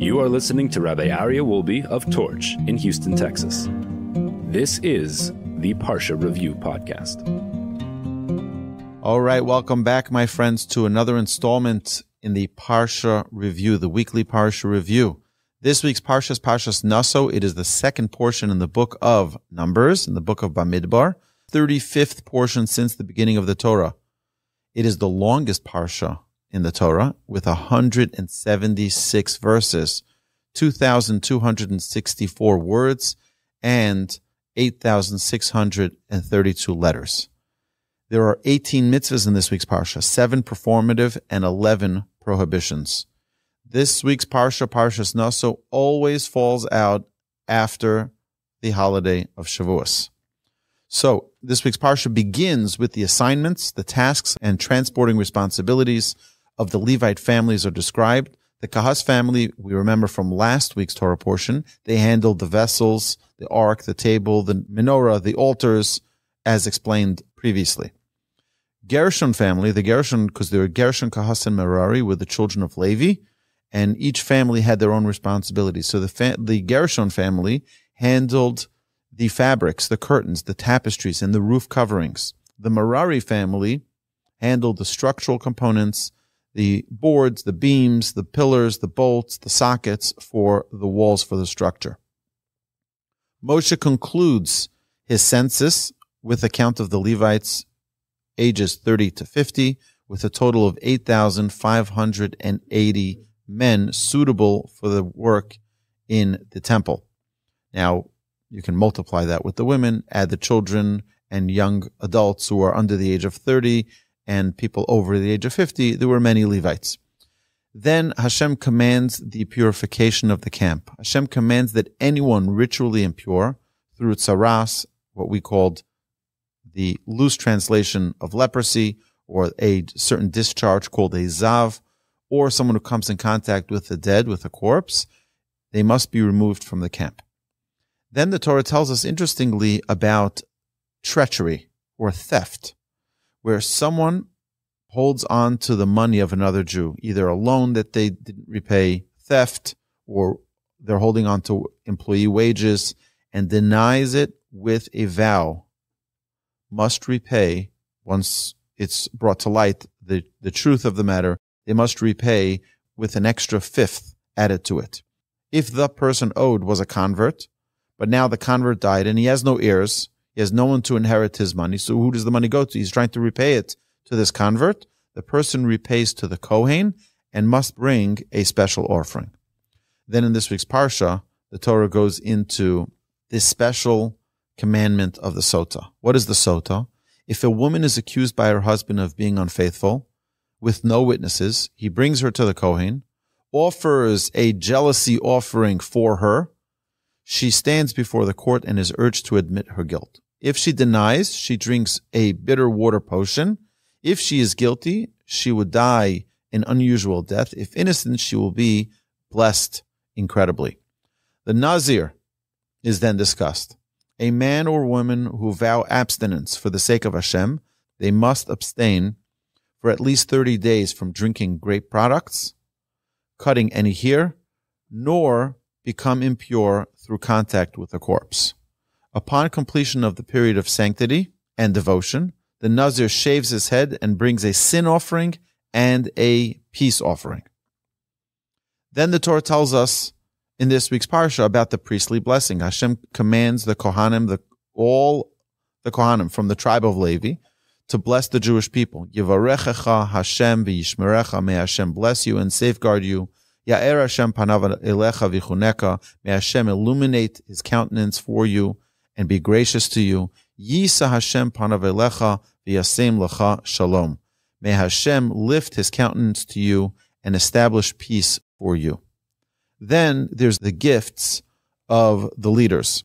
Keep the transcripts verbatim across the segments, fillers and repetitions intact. You are listening to Rabbi Aryeh Wolbe of Torch in Houston, Texas. This is the Parsha Review Podcast. All right, welcome back, my friends, to another installment in the Parsha Review, the weekly Parsha Review. This week's Parsha is Parshas Nasso. It is the second portion in the book of Numbers, in the book of Bamidbar, thirty-fifth portion since the beginning of the Torah. It is the longest Parsha in the Torah, with one hundred seventy-six verses, two thousand two hundred sixty-four words, and eight thousand six hundred thirty-two letters. There are eighteen mitzvahs in this week's Parsha, seven performative and eleven prohibitions. This week's Parsha, Parshas Nasso, always falls out after the holiday of Shavuos. So, this week's Parsha begins with the assignments, the tasks, and transporting responsibilities of the Levite families are described. The Kahas family, we remember from last week's Torah portion, they handled the vessels, the ark, the table, the menorah, the altars, as explained previously. Gershon family, the Gershon, because there were Gershon, Kahas, and Merari, were the children of Levi, and each family had their own responsibilities. So the, fa- the Gershon family handled the fabrics, the curtains, the tapestries, and the roof coverings. The Merari family handled the structural components, the boards, the beams, the pillars, the bolts, the sockets for the walls for the structure. Moshe concludes his census with a count of the Levites ages thirty to fifty, with a total of eight thousand five hundred eighty men suitable for the work in the temple. Now, you can multiply that with the women, add the children and young adults who are under the age of thirty, and people over the age of fifty, there were many Levites. Then Hashem commands the purification of the camp. Hashem commands that anyone ritually impure, through tzaras, what we called the loose translation of leprosy, or a certain discharge called a zav, or someone who comes in contact with the dead, with a corpse, they must be removed from the camp. Then the Torah tells us, interestingly, about treachery or theft, where someone holds on to the money of another Jew, either a loan that they didn't repay, theft, or they're holding on to employee wages, and denies it with a vow, must repay, once it's brought to light, the, the truth of the matter, they must repay with an extra fifth added to it. If the person owed was a convert, but now the convert died and he has no heirs, he has no one to inherit his money, so who does the money go to? He's trying to repay it to this convert. The person repays to the Kohen and must bring a special offering. Then in this week's Parsha, the Torah goes into this special commandment of the Sotah. What is the Sotah? If a woman is accused by her husband of being unfaithful, with no witnesses, he brings her to the Kohen, offers a jealousy offering for her, she stands before the court and is urged to admit her guilt. If she denies, she drinks a bitter water potion. If she is guilty, she would die an unusual death. If innocent, she will be blessed incredibly. The Nazir is then discussed. A man or woman who vow abstinence for the sake of Hashem, they must abstain for at least thirty days from drinking grape products, cutting any hair, nor become impure through contact with a corpse. Upon completion of the period of sanctity and devotion, the Nazir shaves his head and brings a sin offering and a peace offering. Then the Torah tells us in this week's Parsha about the priestly blessing. Hashem commands the Kohanim, the, all the Kohanim from the tribe of Levi, to bless the Jewish people. Yivarechecha Hashem v'yishmerecha, may Hashem bless you and safeguard you. Ya'er Hashem panav elecha v'chuneka, may Hashem illuminate His countenance for you and be gracious to you. Yisa Hashem panav elecha v'yasem lecha shalom, may Hashem lift His countenance to you and establish peace for you. Then there's the gifts of the leaders.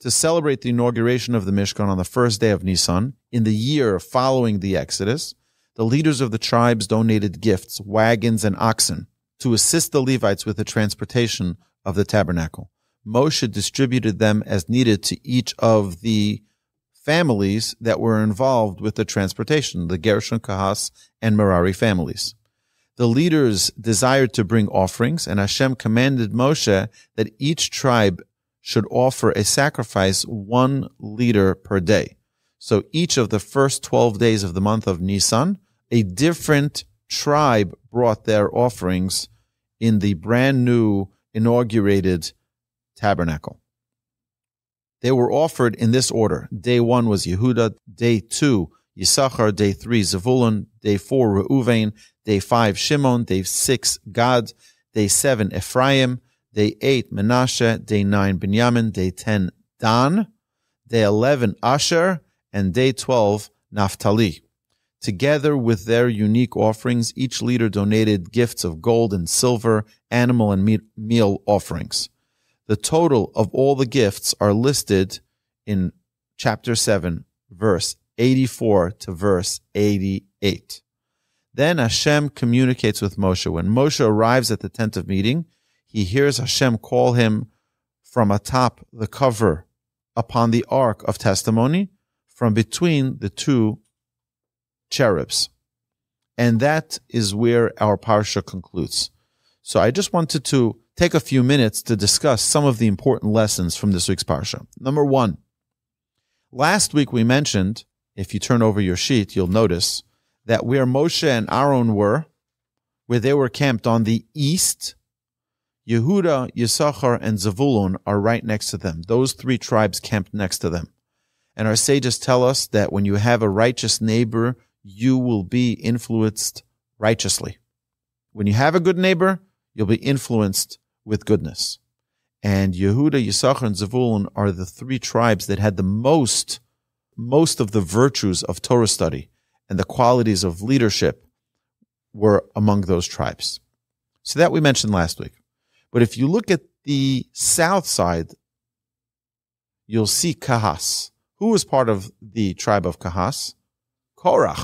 To celebrate the inauguration of the Mishkan on the first day of Nisan, in the year following the Exodus, the leaders of the tribes donated gifts, wagons and oxen, to assist the Levites with the transportation of the tabernacle. Moshe distributed them as needed to each of the families that were involved with the transportation, the Gershon, Kahas, and Merari families. the leaders desired to bring offerings, and Hashem commanded Moshe that each tribe should offer a sacrifice one liter per day. So each of the first twelve days of the month of Nisan, a different tribe brought their offerings in the brand new inaugurated tabernacle. They were offered in this order. Day one was Yehuda, day two Yisachar, day three Zevulun, day four Reuven, day five Shimon, day six Gad, day seven Ephraim, day eight Menashe, day nine Binyamin, day ten Dan, day eleven Asher, and day twelve Naphtali. Together with their unique offerings, each leader donated gifts of gold and silver, animal and meal offerings. The total of all the gifts are listed in chapter seven, verse eighty-four to verse eighty-eight. Then Hashem communicates with Moshe. When Moshe arrives at the tent of meeting, he hears Hashem call him from atop the cover upon the ark of testimony, from between the two cherubs. And that is where our parsha concludes. So I just wanted to take a few minutes to discuss some of the important lessons from this week's parsha. Number one, last week we mentioned, if you turn over your sheet, you'll notice that where Moshe and Aaron were, where they were camped on the east, Yehuda, Yisachar, and Zevulun are right next to them. Those three tribes camped next to them. And our sages tell us that when you have a righteous neighbor, you will be influenced righteously. When you have a good neighbor, you'll be influenced with goodness. And Yehuda, Yisachar, and Zevulun are the three tribes that had the most, most of the virtues of Torah study, and the qualities of leadership were among those tribes. So that we mentioned last week. But if you look at the south side, you'll see Kahas. Who was part of the tribe of Kahas? Korah.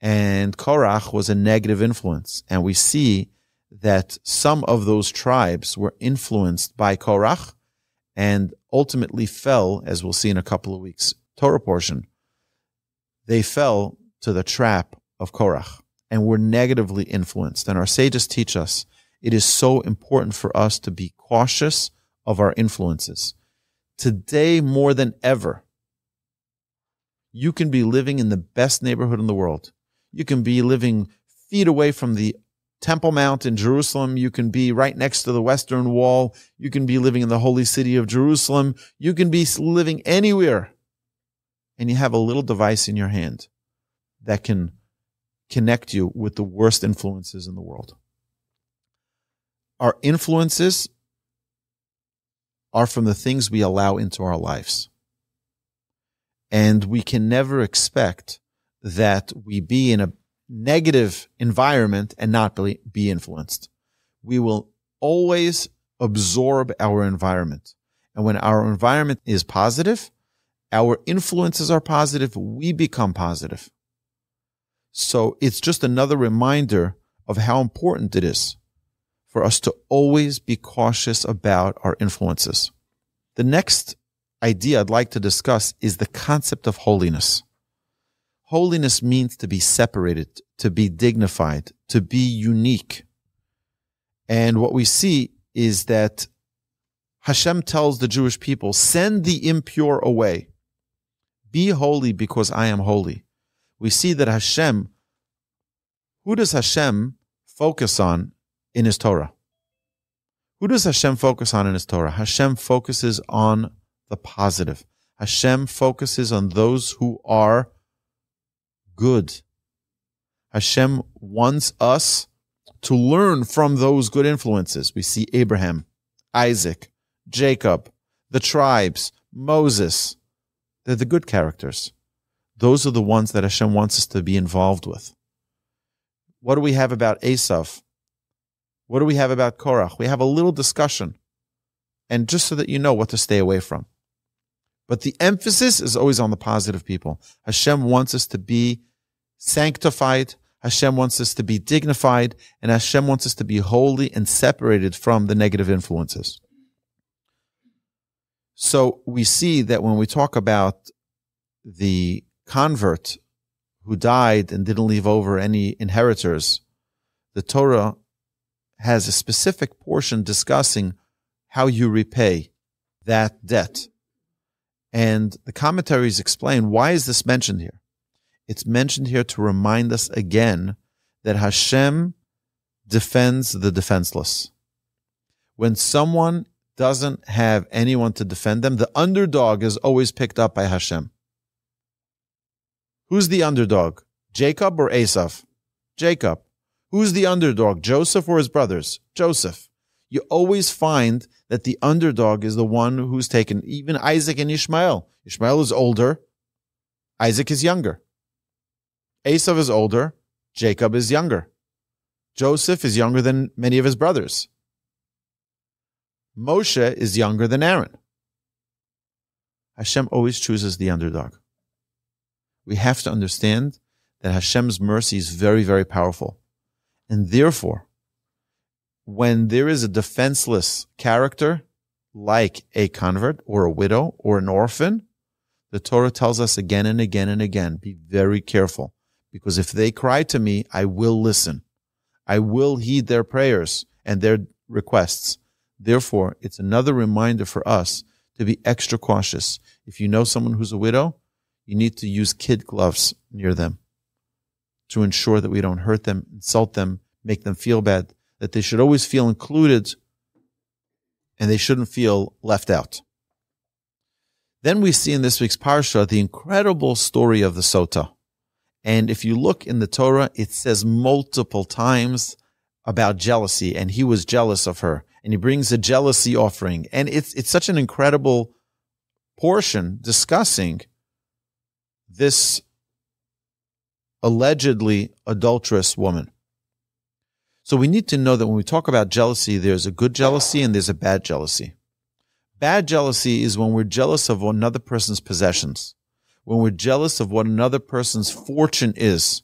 And Korah was a negative influence. And we see that some of those tribes were influenced by Korah and ultimately fell, as we'll see in a couple of weeks' Torah portion, they fell to the trap of Korah and were negatively influenced. And our sages teach us it is so important for us to be cautious of our influences. Today, more than ever, you can be living in the best neighborhood in the world. You can be living feet away from the Temple Mount in Jerusalem. You can be right next to the Western Wall. You can be living in the holy city of Jerusalem. You can be living anywhere. And you have a little device in your hand that can connect you with the worst influences in the world. Our influences are from the things we allow into our lives. And we can never expect that we be in a negative environment and not be influenced. We will always absorb our environment. And when our environment is positive, our influences are positive, we become positive. So it's just another reminder of how important it is for us to always be cautious about our influences. The next idea I'd like to discuss is the concept of holiness. Holiness means to be separated, to be dignified, to be unique. And what we see is that Hashem tells the Jewish people, send the impure away. Be holy because I am holy. We see that Hashem, who does Hashem focus on in his Torah? Who does Hashem focus on in his Torah? Hashem focuses on the positive. Hashem focuses on those who are good. Hashem wants us to learn from those good influences. We see Abraham, Isaac, Jacob, the tribes, Moses. They're the good characters. Those are the ones that Hashem wants us to be involved with. What do we have about Esau? What do we have about Korah? We have a little discussion, and just so that you know what to stay away from. But the emphasis is always on the positive people. Hashem wants us to be sanctified. Hashem wants us to be dignified, and Hashem wants us to be holy and separated from the negative influences. So we see that when we talk about the convert who died and didn't leave over any inheritors, the Torah has a specific portion discussing how you repay that debt. And the commentaries explain, why is this mentioned here? It's mentioned here to remind us again that Hashem defends the defenseless. When someone doesn't have anyone to defend them, the underdog is always picked up by Hashem. Who's the underdog? Jacob or Esau? Jacob. Who's the underdog? Joseph or his brothers? Joseph. You always find that the underdog is the one who's taken, even Isaac and Ishmael. Ishmael is older. Isaac is younger. Esau is older. Jacob is younger. Joseph is younger than many of his brothers. Moshe is younger than Aaron. Hashem always chooses the underdog. We have to understand that Hashem's mercy is very, very powerful. And therefore, when there is a defenseless character, like a convert or a widow or an orphan, the Torah tells us again and again and again, be very careful, because if they cry to me, I will listen. I will heed their prayers and their requests. Therefore, it's another reminder for us to be extra cautious. If you know someone who's a widow, you need to use kid gloves near them to ensure that we don't hurt them, insult them, make them feel bad, that they should always feel included and they shouldn't feel left out. Then we see in this week's parsha the incredible story of the Sotah. And if you look in the Torah, it says multiple times about jealousy, and he was jealous of her, and he brings a jealousy offering. And it's, it's such an incredible portion discussing this allegedly adulterous woman. So we need to know that when we talk about jealousy, there's a good jealousy and there's a bad jealousy. Bad jealousy is when we're jealous of another person's possessions, when we're jealous of what another person's fortune is.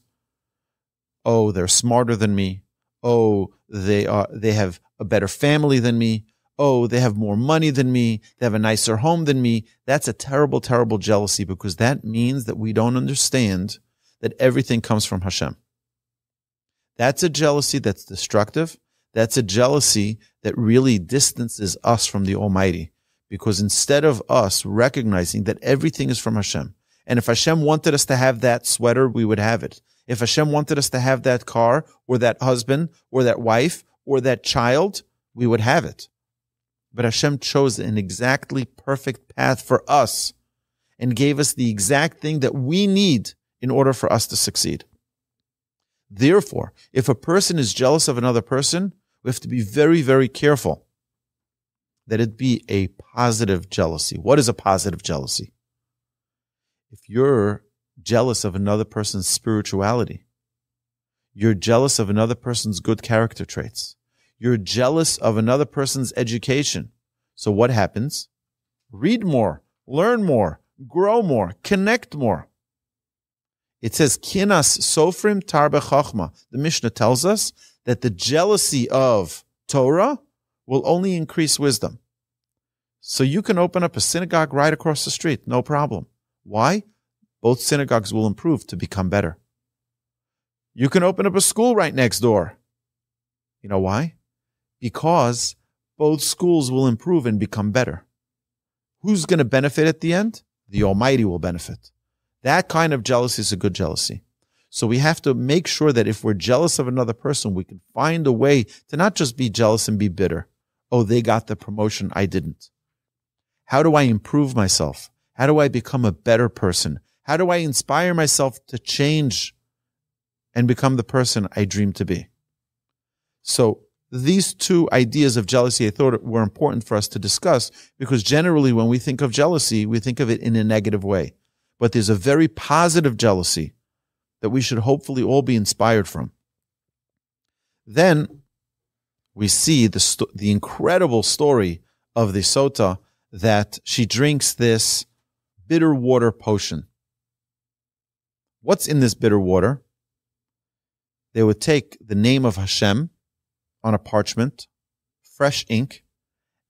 Oh, they're smarter than me. Oh, they are, they have a better family than me. Oh, they have more money than me. They have a nicer home than me. That's a terrible, terrible jealousy, because that means that we don't understand that everything comes from Hashem. That's a jealousy that's destructive. That's a jealousy that really distances us from the Almighty, because instead of us recognizing that everything is from Hashem, and if Hashem wanted us to have that sweater, we would have it. If Hashem wanted us to have that car or that husband or that wife or that child, we would have it. But Hashem chose an exactly perfect path for us and gave us the exact thing that we need in order for us to succeed. Therefore, if a person is jealous of another person, we have to be very, very careful that it be a positive jealousy. What is a positive jealousy? If you're jealous of another person's spirituality, you're jealous of another person's good character traits, you're jealous of another person's education. So what happens? Read more, learn more, grow more, connect more. It says, Kinas Sofrim Tarbe Chachma. The Mishnah tells us that the jealousy of Torah will only increase wisdom. So you can open up a synagogue right across the street, no problem. Why? Both synagogues will improve to become better. You can open up a school right next door. You know why? Because both schools will improve and become better. Who's going to benefit at the end? The Almighty will benefit. That kind of jealousy is a good jealousy. So we have to make sure that if we're jealous of another person, we can find a way to not just be jealous and be bitter. Oh, they got the promotion, I didn't. How do I improve myself? How do I become a better person? How do I inspire myself to change and become the person I dream to be? So these two ideas of jealousy, I thought, were important for us to discuss, because generally when we think of jealousy, we think of it in a negative way. But there's a very positive jealousy that we should hopefully all be inspired from. Then we see the, sto the incredible story of the Sotah, that she drinks this bitter water potion. What's in this bitter water? They would take the name of Hashem on a parchment, fresh ink,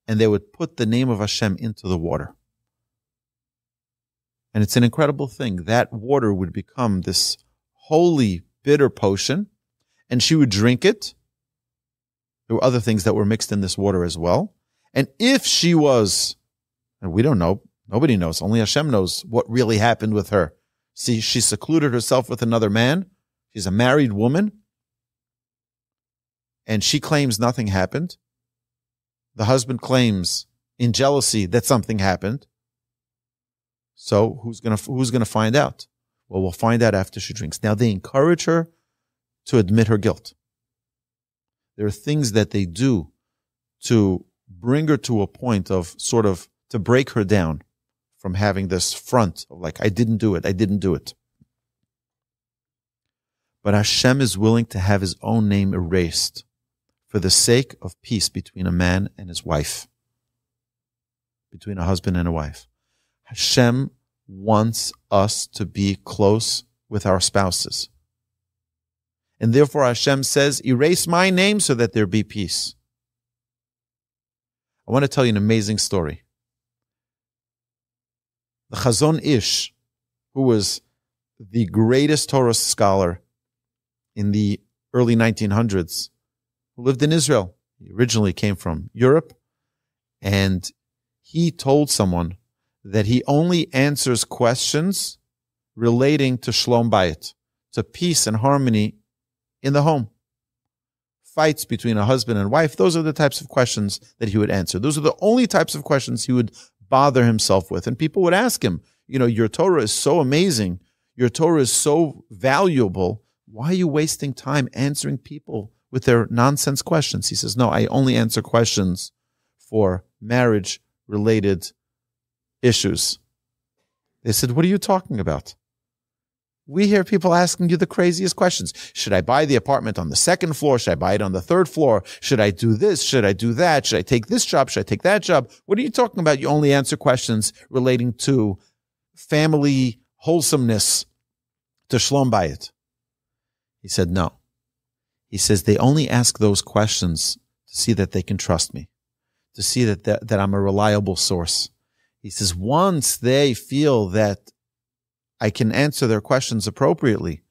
and they would put the name of Hashem into the water. And it's an incredible thing. That water would become this holy bitter potion, and she would drink it. There were other things that were mixed in this water as well. And if she was, and we don't know, nobody knows, only Hashem knows what really happened with her. See, she secluded herself with another man. She's a married woman. And she claims nothing happened. The husband claims in jealousy that something happened. So who's going to who's going to find out? Well, we'll find out after she drinks. Now, they encourage her to admit her guilt. There are things that they do to bring her to a point of sort of to break her down from having this front of like, I didn't do it, I didn't do it. But Hashem is willing to have his own name erased for the sake of peace between a man and his wife, between a husband and a wife. Hashem wants us to be close with our spouses. And therefore Hashem says, erase my name so that there be peace. I want to tell you an amazing story. The Chazon Ish, who was the greatest Torah scholar in the early nineteen hundreds, who lived in Israel. He originally came from Europe, and he told someone that he only answers questions relating to Shalom Bayit, to peace and harmony in the home. Fights between a husband and wife, those are the types of questions that he would answer. Those are the only types of questions he would bother himself with. And people would ask him, you know, your Torah is so amazing. Your Torah is so valuable. Why are you wasting time answering people with their nonsense questions? He says, no, I only answer questions for marriage-related issues. They said, what are you talking about? We hear people asking you the craziest questions. Should I buy the apartment on the second floor? Should I buy it on the third floor? Should I do this? Should I do that? Should I take this job? Should I take that job? What are you talking about? You only answer questions relating to family wholesomeness, to Shalom Bayit. He said, no. He says, they only ask those questions to see that they can trust me, to see that, that, that I'm a reliable source. He says, once they feel that I can answer their questions appropriately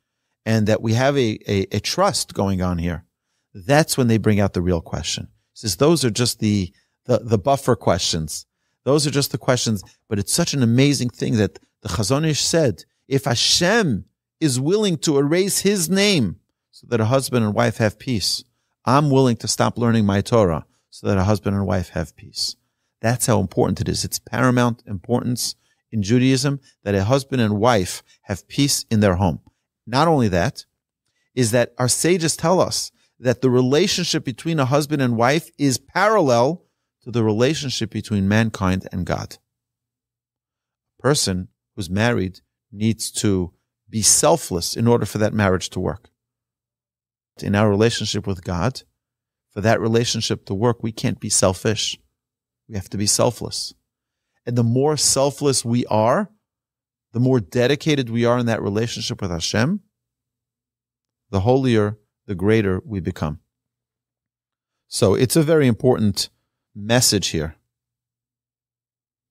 and that we have a, a, a trust going on here, that's when they bring out the real question. He says, those are just the, the, the buffer questions. Those are just the questions. But it's such an amazing thing that the Chazon Ish said, if Hashem is willing to erase his name so that a husband and wife have peace, I'm willing to stop learning my Torah so that a husband and wife have peace. That's how important it is. It's paramount importance in Judaism that a husband and wife have peace in their home. Not only that, is that our sages tell us that the relationship between a husband and wife is parallel to the relationship between mankind and God. A person who's married needs to be selfless in order for that marriage to work. In our relationship with God, for that relationship to work, we can't be selfish. We have to be selfless. And the more selfless we are, the more dedicated we are in that relationship with Hashem, the holier, the greater we become. So it's a very important message here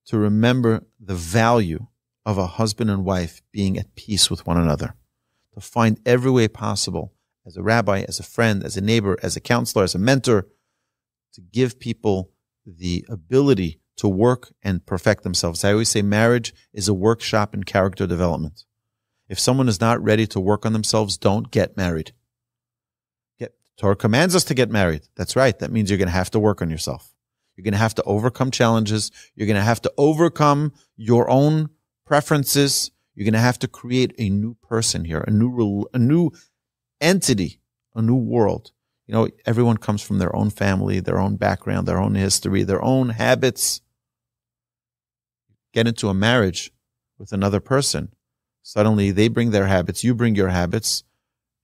to remember the value of a husband and wife being at peace with one another, to find every way possible, as a rabbi, as a friend, as a neighbor, as a counselor, as a mentor, to give people the ability to work and perfect themselves. I always say marriage is a workshop in character development. If someone is not ready to work on themselves, don't get married. Get, Torah commands us to get married. That's right. That means you're going to have to work on yourself. You're going to have to overcome challenges. You're going to have to overcome your own preferences. You're going to have to create a new person here, a new, a new entity, a new world. You know, everyone comes from their own family, their own background, their own history, their own habits. Get into a marriage with another person. Suddenly they bring their habits, you bring your habits,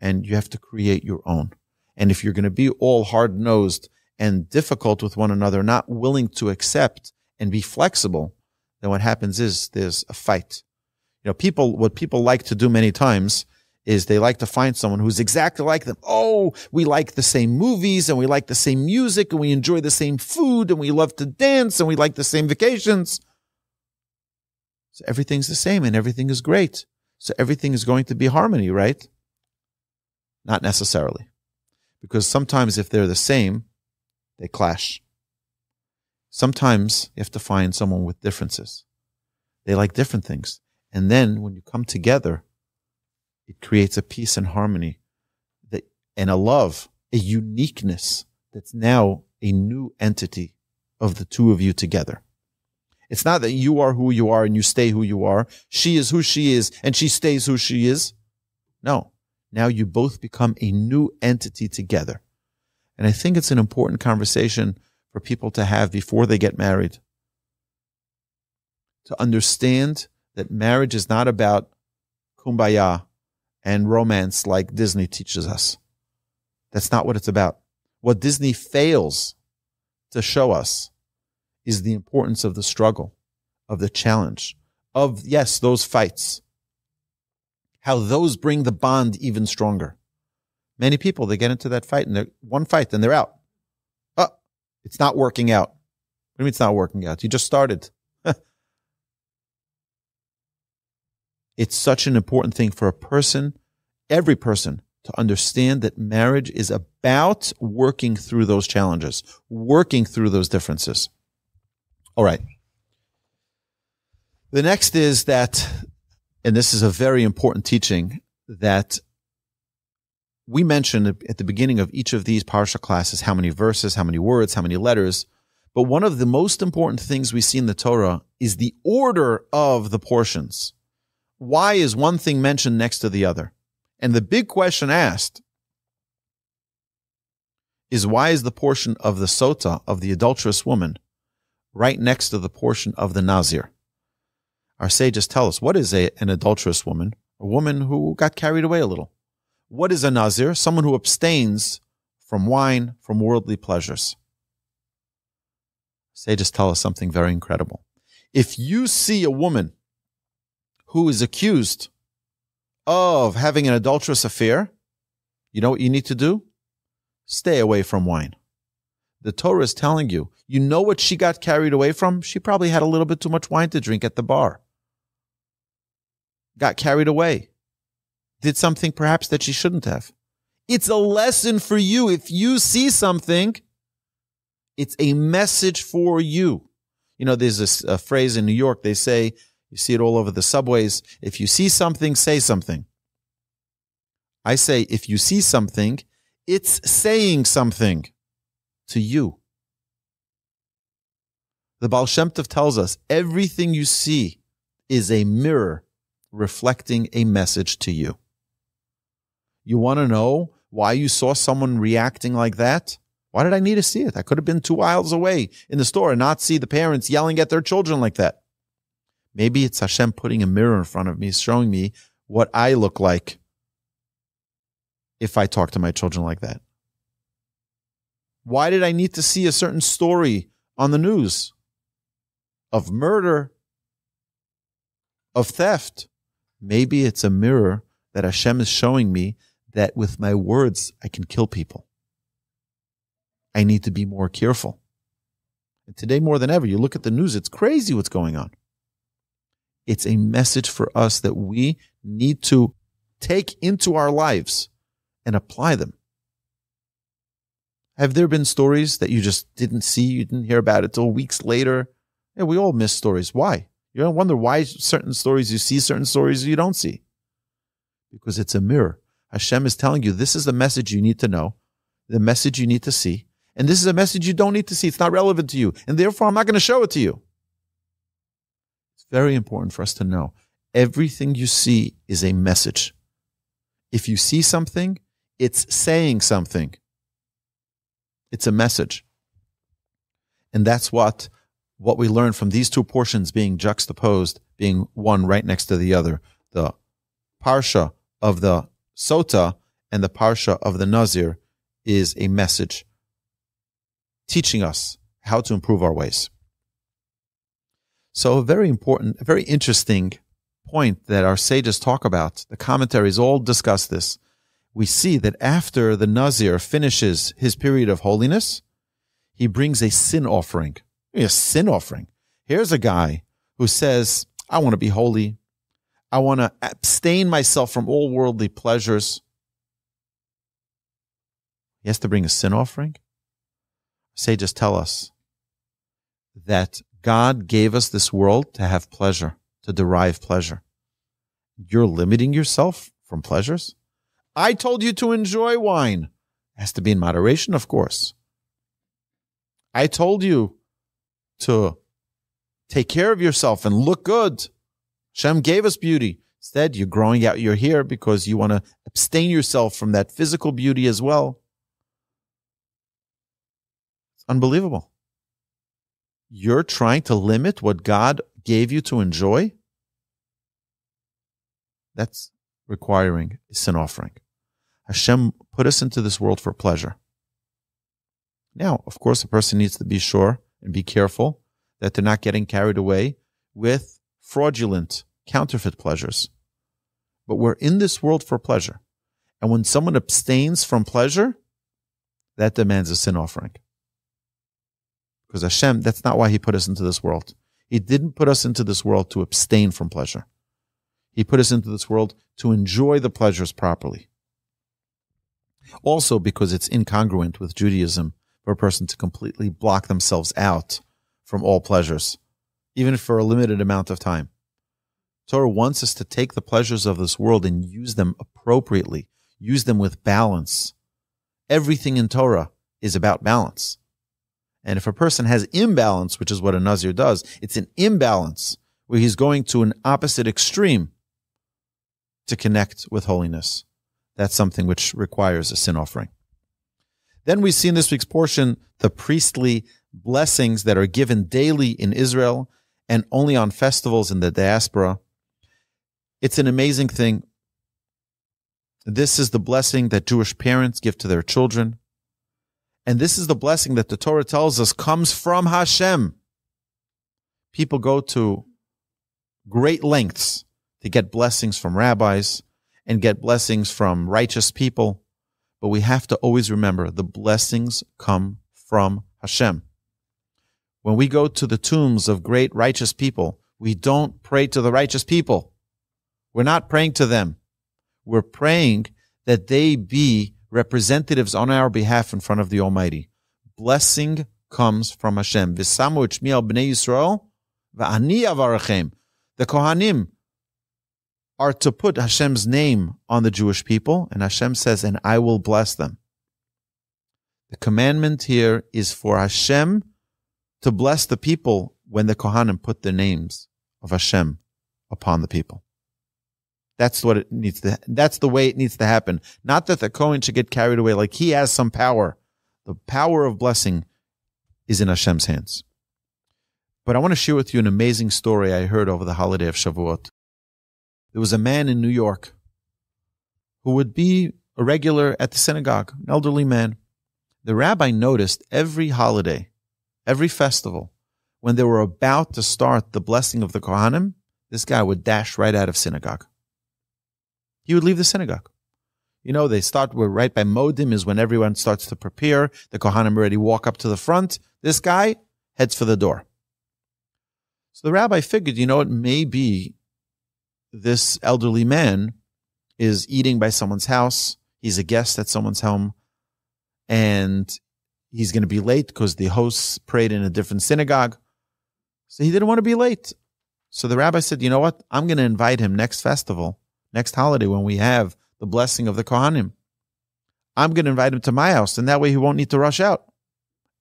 and you have to create your own. And if you're going to be all hard-nosed and difficult with one another, not willing to accept and be flexible, then what happens is there's a fight. You know, people, what people like to do many times is they like to find someone who's exactly like them. Oh, we like the same movies, and we like the same music, and we enjoy the same food, and we love to dance, and we like the same vacations. So everything's the same, and everything is great. So everything is going to be harmony, right? Not necessarily. because sometimes if they're the same, they clash. Sometimes you have to find someone with differences. They like different things. And then when you come together, it creates a peace and harmony that, and a love, a uniqueness that's now a new entity of the two of you together. It's not that you are who you are and you stay who you are. She is who she is and she stays who she is. No. Now you both become a new entity together. And I think it's an important conversation for people to have before they get married. To understand that marriage is not about kumbaya and romance like Disney teaches us. That's not what it's about. What Disney fails to show us is the importance of the struggle, of the challenge, of, yes, those fights. How those bring the bond even stronger. Many people, they get into that fight, and they're one fight, then they're out. Oh, it's not working out. What do you mean it's not working out? You just started. It's such an important thing for a person, every person, to understand that marriage is about working through those challenges, working through those differences. All right. The next is that, and this is a very important teaching that we mentioned at the beginning of each of these parsha classes, how many verses, how many words, how many letters. But one of the most important things we see in the Torah is the order of the portions. Why is one thing mentioned next to the other? And the big question asked is, why is the portion of the Sotah, of the adulterous woman, right next to the portion of the Nazir? Our sages tell us, what is a, an adulterous woman? A woman who got carried away a little. What is a Nazir? Someone who abstains from wine, from worldly pleasures. Sages tell us something very incredible. If you see a woman who is accused of having an adulterous affair, you know what you need to do? Stay away from wine. The Torah is telling you, you know what she got carried away from? She probably had a little bit too much wine to drink at the bar. Got carried away. Did something perhaps that she shouldn't have. It's a lesson for you. If you see something, it's a message for you. You know, there's this a phrase in New York, they say, you see it all over the subways. If you see something, say something. I say, if you see something, it's saying something to you. The Baal Shem Tov tells us, everything you see is a mirror reflecting a message to you. You want to know why you saw someone reacting like that? Why did I need to see it? I could have been two aisles away in the store and not see the parents yelling at their children like that. Maybe it's Hashem putting a mirror in front of me, showing me what I look like if I talk to my children like that. Why did I need to see a certain story on the news of murder, of theft? Maybe it's a mirror that Hashem is showing me that with my words I can kill people. I need to be more careful. And today more than ever, you look at the news, it's crazy what's going on. It's a message for us that we need to take into our lives and apply them. Have there been stories that you just didn't see, you didn't hear about it till weeks later? Yeah, we all miss stories. Why? You don't wonder why certain stories you see, certain stories you don't see. Because it's a mirror. Hashem is telling you, this is the message you need to know, the message you need to see, and this is a message you don't need to see. It's not relevant to you, and therefore I'm not going to show it to you. It's very important for us to know. Everything you see is a message. If you see something, it's saying something. It's a message. And that's what, what we learn from these two portions being juxtaposed, being one right next to the other. The parsha of the Sotah and the parsha of the Nazir is a message teaching us how to improve our ways. So a very important, a very interesting point that our sages talk about. The commentaries all discuss this. We see that after the Nazir finishes his period of holiness, he brings a sin offering. A sin offering. Here's a guy who says, I want to be holy. I want to abstain myself from all worldly pleasures. He has to bring a sin offering? Sages tell us that God gave us this world to have pleasure, to derive pleasure. You're limiting yourself from pleasures? I told you to enjoy wine. It has to be in moderation, of course. I told you to take care of yourself and look good. Hashem gave us beauty. Instead, you're growing out your hair because you want to abstain yourself from that physical beauty as well. It's unbelievable. You're trying to limit what God gave you to enjoy? That's requiring a sin offering. Hashem put us into this world for pleasure. Now, of course, a person needs to be sure and be careful that they're not getting carried away with fraudulent, counterfeit pleasures. But we're in this world for pleasure. And when someone abstains from pleasure, that demands a sin offering. Because Hashem, that's not why He put us into this world. He didn't put us into this world to abstain from pleasure. He put us into this world to enjoy the pleasures properly. Also, because it's incongruent with Judaism for a person to completely block themselves out from all pleasures, even for a limited amount of time. Torah wants us to take the pleasures of this world and use them appropriately, use them with balance. Everything in Torah is about balance. And if a person has imbalance, which is what a Nazir does, it's an imbalance where he's going to an opposite extreme to connect with holiness. That's something which requires a sin offering. Then we see in this week's portion the priestly blessings that are given daily in Israel and only on festivals in the diaspora. It's an amazing thing. This is the blessing that Jewish parents give to their children. And this is the blessing that the Torah tells us comes from Hashem. People go to great lengths to get blessings from rabbis and get blessings from righteous people. But we have to always remember the blessings come from Hashem. When we go to the tombs of great righteous people, we don't pray to the righteous people. We're not praying to them. We're praying that they be representatives on our behalf in front of the Almighty. Blessing comes from Hashem. V'samu et shmi al bnei Yisrael v'ani avarachem. The Kohanim are to put Hashem's name on the Jewish people, and Hashem says, and I will bless them. The commandment here is for Hashem to bless the people when the Kohanim put the names of Hashem upon the people. That's what it needs to, that's the way it needs to happen. Not that the Kohen should get carried away like he has some power. The power of blessing is in Hashem's hands. But I want to share with you an amazing story I heard over the holiday of Shavuot. There was a man in New York who would be a regular at the synagogue, an elderly man. The rabbi noticed every holiday, every festival, when they were about to start the blessing of the Kohanim, this guy would dash right out of synagogue. He would leave the synagogue. You know, they start, we're right by Modim is when everyone starts to prepare. The Kohanim already walk up to the front. This guy heads for the door. So the rabbi figured, you know, it may be this elderly man is eating by someone's house. He's a guest at someone's home. And he's going to be late because the hosts prayed in a different synagogue. So he didn't want to be late. So the rabbi said, you know what? I'm going to invite him next festival, next holiday when we have the blessing of the Kohanim. I'm going to invite him to my house, and that way he won't need to rush out.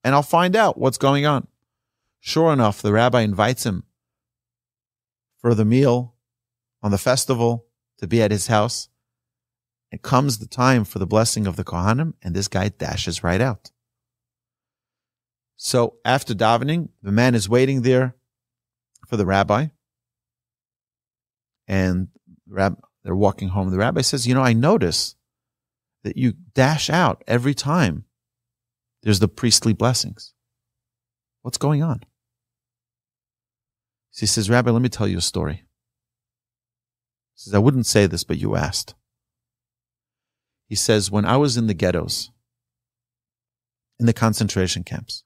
And I'll find out what's going on. Sure enough, the rabbi invites him for the meal on the festival to be at his house. It comes the time for the blessing of the Kohanim, and this guy dashes right out. So after davening, the man is waiting there for the rabbi. And they're walking home. The rabbi says, you know, I notice that you dash out every time there's the priestly blessings. What's going on? So he says, Rabbi, let me tell you a story. He says, I wouldn't say this, but you asked. He says, when I was in the ghettos, in the concentration camps,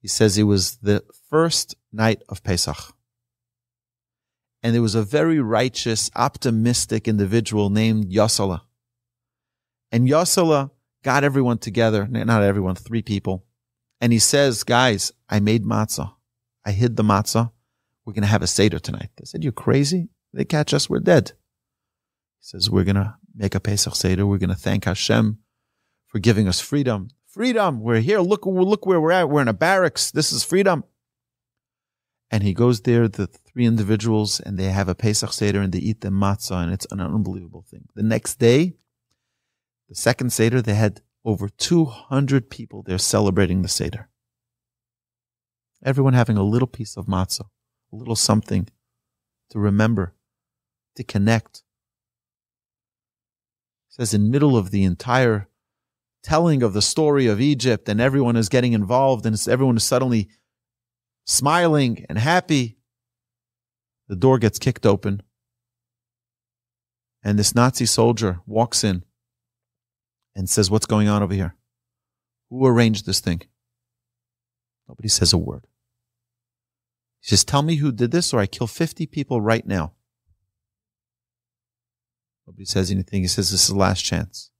he says it was the first night of Pesach. And there was a very righteous, optimistic individual named Yisachar. And Yosela got everyone together, not everyone, three people. And he says, guys, I made matzah. I hid the matzah. We're going to have a seder tonight. They said, you're crazy? They catch us, we're dead. He says, we're going to make a Pesach seder. We're going to thank Hashem for giving us freedom. Freedom, we're here. Look, look where we're at. We're in a barracks. This is freedom. And he goes there, the three individuals, and they have a Pesach seder, and they eat the matzah, and it's an unbelievable thing. The next day, the second seder, they had over two hundred people there celebrating the seder. Everyone having a little piece of matzah, a little something to remember, to connect. It says in the middle of the entire telling of the story of Egypt, and everyone is getting involved, and it's, everyone is suddenly smiling and happy, the door gets kicked open, and this Nazi soldier walks in and says, what's going on over here? Who arranged this thing? Nobody says a word. He says, tell me who did this, or I kill fifty people right now. Nobody says anything. He says, this is the last chance.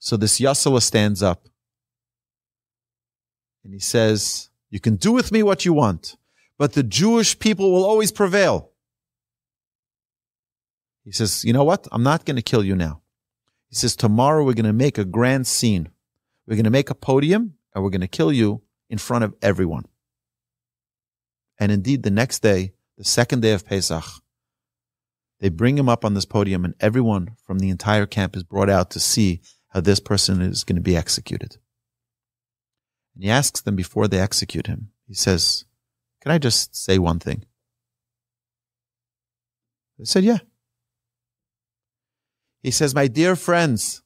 So this Yosela stands up, and he says, you can do with me what you want, but the Jewish people will always prevail. He says, you know what? I'm not going to kill you now. He says, tomorrow we're going to make a grand scene. We're going to make a podium, and we're going to kill you in front of everyone. And indeed, the next day, the second day of Pesach, they bring him up on this podium, and everyone from the entire camp is brought out to see how this person is going to be executed. And he asks them before they execute him, he says, can I just say one thing? They said, yeah. He says, my dear friends,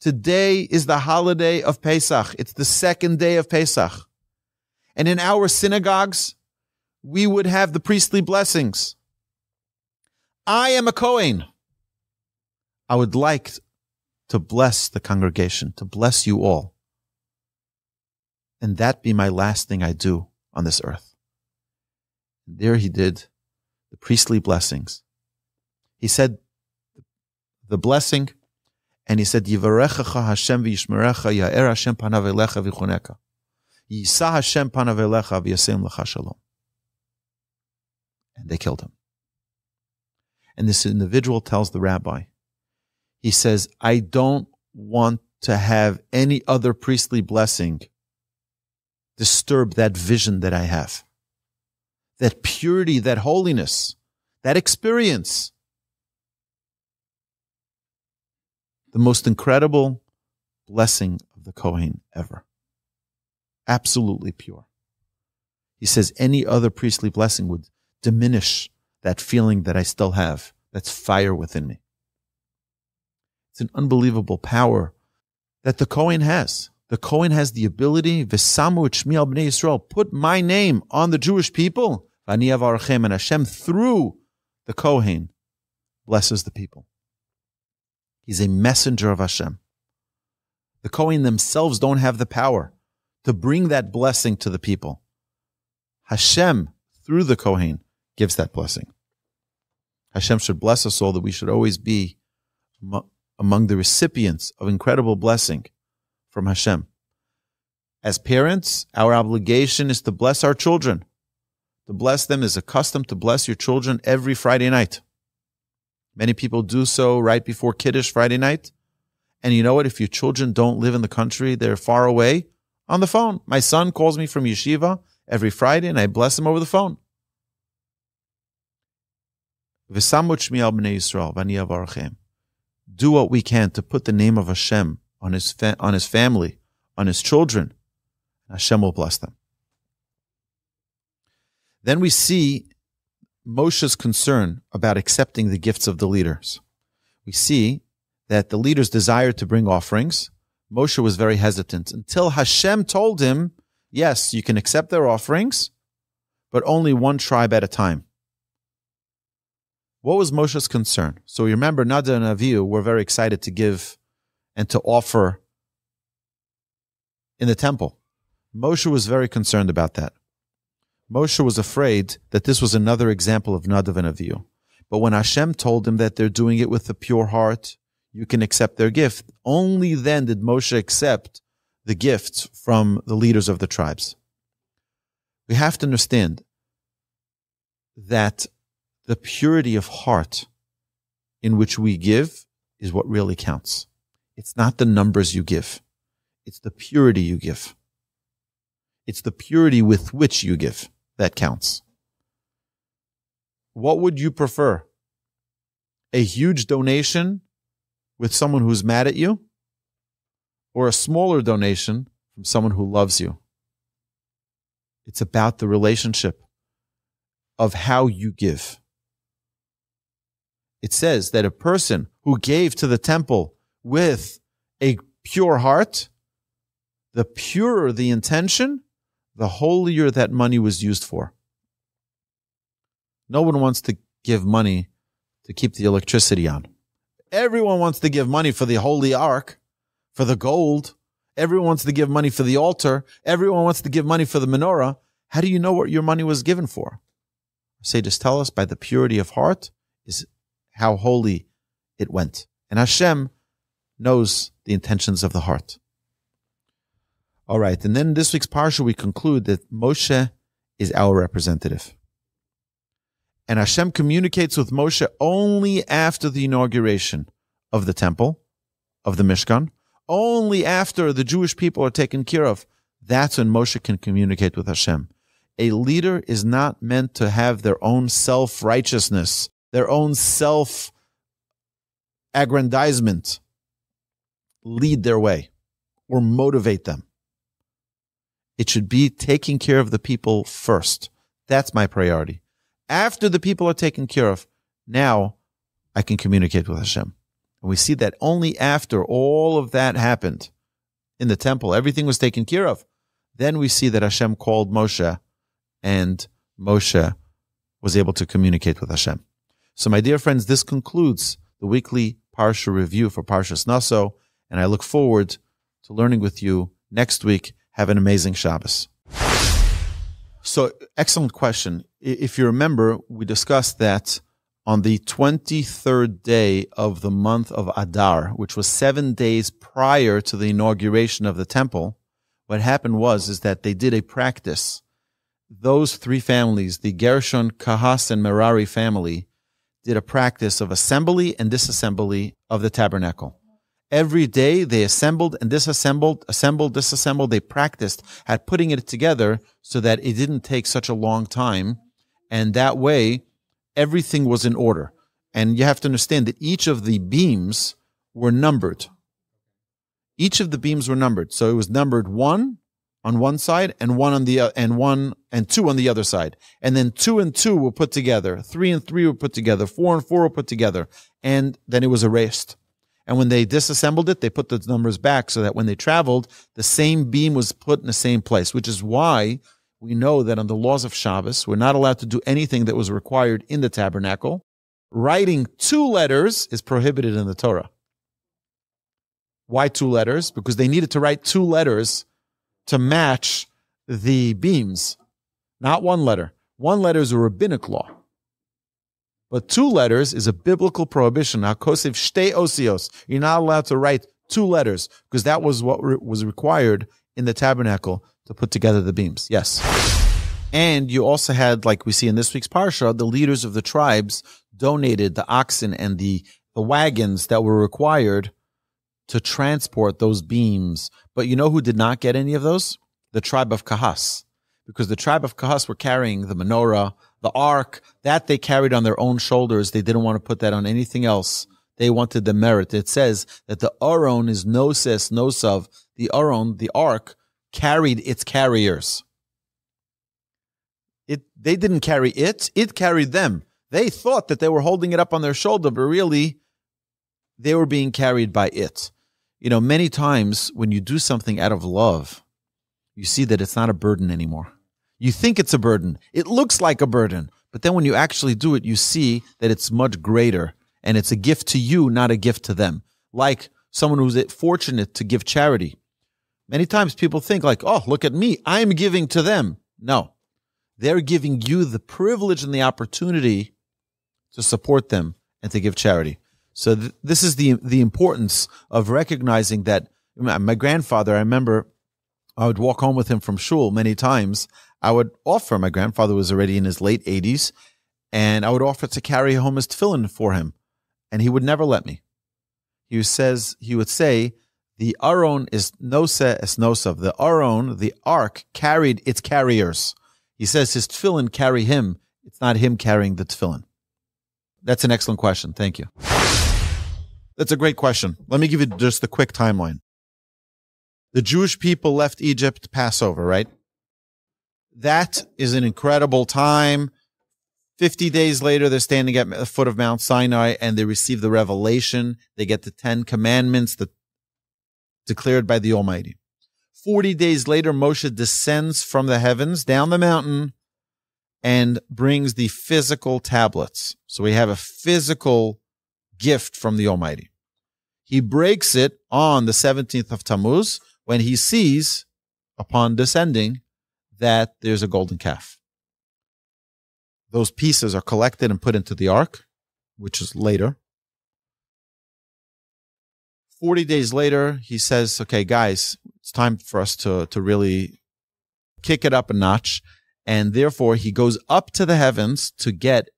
today is the holiday of Pesach. It's the second day of Pesach. And in our synagogues, we would have the priestly blessings. I am a Kohen. I would like to bless the congregation, to bless you all. And that be my last thing I do on this earth. And there he did the priestly blessings. He said the blessing, and he said, Yivarechacha Hashem v'yishmerecha, Ya'er Hashem panav elecha v'chunecha, Yisa Hashem panav elecha v'yaseim lecha shalom. And they killed him. And this individual tells the rabbi, he says, I don't want to have any other priestly blessing disturb that vision that I have, that purity, that holiness, that experience. The most incredible blessing of the Kohen ever. Absolutely pure. He says any other priestly blessing would diminish that feeling that I still have, that's fire within me. It's an unbelievable power that the Kohen has. The Kohen has the ability, V'samu etshmi al bnei Yisrael, put my name on the Jewish people, V'ani avarchem, and Hashem through the Kohen blesses the people. He's a messenger of Hashem. The Kohen themselves don't have the power to bring that blessing to the people. Hashem, through the Kohen, gives that blessing. Hashem should bless us all, that we should always be among the recipients of incredible blessing from Hashem. As parents, our obligation is to bless our children. To bless them is a custom to bless your children every Friday night. Many people do so right before Kiddush Friday night. And you know what? If your children don't live in the country, they're far away, on the phone. My son calls me from yeshiva every Friday, and I bless him over the phone. Do what we can to put the name of Hashem on his, fa on his family, on his children, Hashem will bless them. Then we see Moshe's concern about accepting the gifts of the leaders. We see that the leaders desired to bring offerings. Moshe was very hesitant until Hashem told him, yes, you can accept their offerings, but only one tribe at a time. What was Moshe's concern? So you remember, Nadav and Avihu were very excited to give and to offer in the temple. Moshe was very concerned about that. Moshe was afraid that this was another example of Nadav and Avihu. But when Hashem told him that they're doing it with a pure heart, you can accept their gift. Only then did Moshe accept the gifts from the leaders of the tribes. We have to understand that the purity of heart in which we give is what really counts. It's not the numbers you give. It's the purity you give. It's the purity with which you give that counts. What would you prefer? A huge donation with someone who's mad at you, or a smaller donation from someone who loves you? It's about the relationship of how you give. It says that a person who gave to the temple with a pure heart, the purer the intention, the holier that money was used for. No one wants to give money to keep the electricity on. Everyone wants to give money for the holy ark, for the gold. Everyone wants to give money for the altar. Everyone wants to give money for the menorah. How do you know what your money was given for? Sages tell us by the purity of heart is how holy it went. And Hashem knows the intentions of the heart. All right, and then this week's parsha, we conclude that Moshe is our representative. And Hashem communicates with Moshe only after the inauguration of the temple, of the Mishkan, only after the Jewish people are taken care of. That's when Moshe can communicate with Hashem. A leader is not meant to have their own self-righteousness, their own self-aggrandizement lead their way or motivate them. It should be taking care of the people first. That's my priority. After the people are taken care of, now I can communicate with Hashem. And we see that only after all of that happened in the temple, everything was taken care of, then we see that Hashem called Moshe, and Moshe was able to communicate with Hashem. So, my dear friends, this concludes the weekly Parsha review for Parshas Nasso, and I look forward to learning with you next week. Have an amazing Shabbos. So, excellent question. If you remember, we discussed that on the twenty-third day of the month of Adar, which was seven days prior to the inauguration of the temple, what happened was is that they did a practice. Those three families, the Gershon, Kahas, and Merari family, did a practice of assembly and disassembly of the tabernacle. Every day they assembled and disassembled, assembled, disassembled. They practiced at putting it together so that it didn't take such a long time. And that way, everything was in order. And you have to understand that each of the beams were numbered. Each of the beams were numbered. So it was numbered one on one side and one on the uh, and one and two on the other side. And then two and two were put together. Three and three were put together. Four and four were put together. And then it was erased. And when they disassembled it, they put the numbers back so that when they traveled, the same beam was put in the same place, which is why we know that on the laws of Shabbos, we're not allowed to do anything that was required in the tabernacle. Writing two letters is prohibited in the Torah. Why two letters? Because they needed to write two letters to match the beams, not one letter. One letter is a rabbinic law. But two letters is a biblical prohibition. Hakosiv shtei osios. You're not allowed to write two letters because that was what re- was required in the tabernacle to put together the beams. Yes. And you also had, like we see in this week's parsha, the leaders of the tribes donated the oxen and the, the wagons that were required to transport those beams. But you know who did not get any of those? The tribe of Kahas. Because the tribe of Kahas were carrying the menorah, the ark, that they carried on their own shoulders. They didn't want to put that on anything else. They wanted the merit. It says that the Aaron is noses, nosav. The Aaron, the ark, carried its carriers. It, they didn't carry it. It carried them. They thought that they were holding it up on their shoulder, but really they were being carried by it. You know, many times when you do something out of love, you see that it's not a burden anymore. You think it's a burden. It looks like a burden. But then when you actually do it, you see that it's much greater. And it's a gift to you, not a gift to them. Like someone who's fortunate to give charity. Many times people think like, oh, look at me. I'm giving to them. No. They're giving you the privilege and the opportunity to support them and to give charity. So th this is the the importance of recognizing that. My grandfather, I remember, I would walk home with him from shul many times. I would offer, my grandfather was already in his late eighties, and I would offer to carry home his tefillin for him, and he would never let me. He says, he would say, the Aron is nosa es nosav. The Aron, the ark, carried its carriers. He says his tefillin carry him. It's not him carrying the tefillin. That's an excellent question. Thank you. That's a great question. Let me give you just a quick timeline. The Jewish people left Egypt Passover, right? That is an incredible time. Fifty days later, they're standing at the foot of Mount Sinai, and they receive the revelation. They get the Ten Commandments that declared by the Almighty. Forty days later, Moshe descends from the heavens down the mountain and brings the physical tablets. So we have a physical gift from the Almighty. He breaks it on the seventeenth of Tammuz when he sees, upon descending, that there's a golden calf. Those pieces are collected and put into the ark, which is later. Forty days later, he says, okay, guys, it's time for us to, to really kick it up a notch. And therefore, he goes up to the heavens to get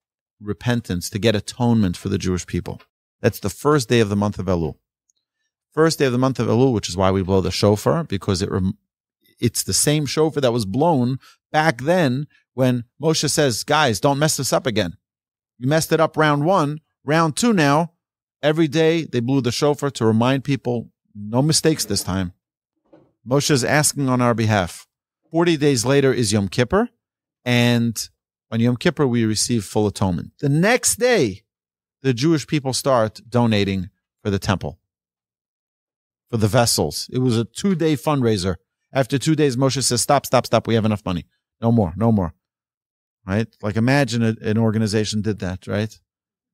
repentance, to get atonement for the Jewish people. That's the first day of the month of Elul. First day of the month of Elul, which is why we blow the shofar, because it rem it's the same shofar that was blown back then when Moshe says, guys, don't mess this up again. You messed it up round one. Round two now, every day they blew the shofar to remind people, no mistakes this time. Moshe is asking on our behalf. forty days later is Yom Kippur, and on Yom Kippur we receive full atonement. The next day, the Jewish people start donating for the temple, for the vessels. It was a two-day fundraiser. After two days, Moshe says, stop, stop, stop. We have enough money. No more, no more. Right? Like imagine a, an organization did that, right?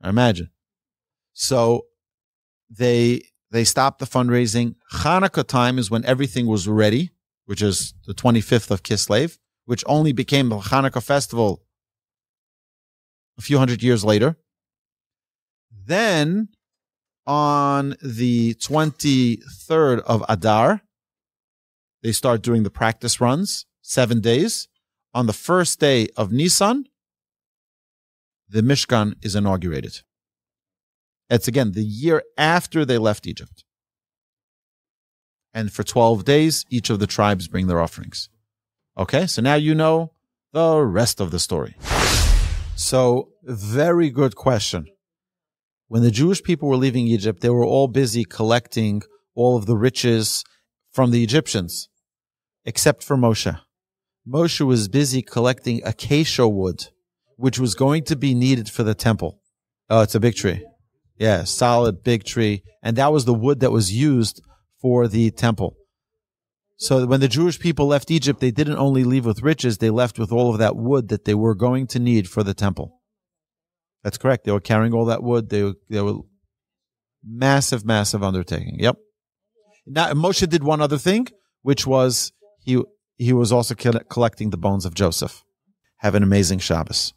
Imagine. So they, they stopped the fundraising. Hanukkah time is when everything was ready, which is the twenty-fifth of Kislev, which only became the Hanukkah festival a few hundred years later. Then, on the twenty-third of Adar, they start doing the practice runs, seven days. On the first day of Nisan, the Mishkan is inaugurated. It's, again, the year after they left Egypt. And for twelve days, each of the tribes bring their offerings. Okay, so now you know the rest of the story. So, very good question. When the Jewish people were leaving Egypt, they were all busy collecting all of the riches from the Egyptians, except for Moshe. Moshe was busy collecting acacia wood, which was going to be needed for the temple. Oh, it's a big tree. Yeah, solid big tree. And that was the wood that was used for the temple. So when the Jewish people left Egypt, they didn't only leave with riches, they left with all of that wood that they were going to need for the temple. That's correct. They were carrying all that wood. They were, they were massive, massive undertaking. Yep. Now, Moshe did one other thing, which was he, he was also collecting the bones of Joseph. Have an amazing Shabbos.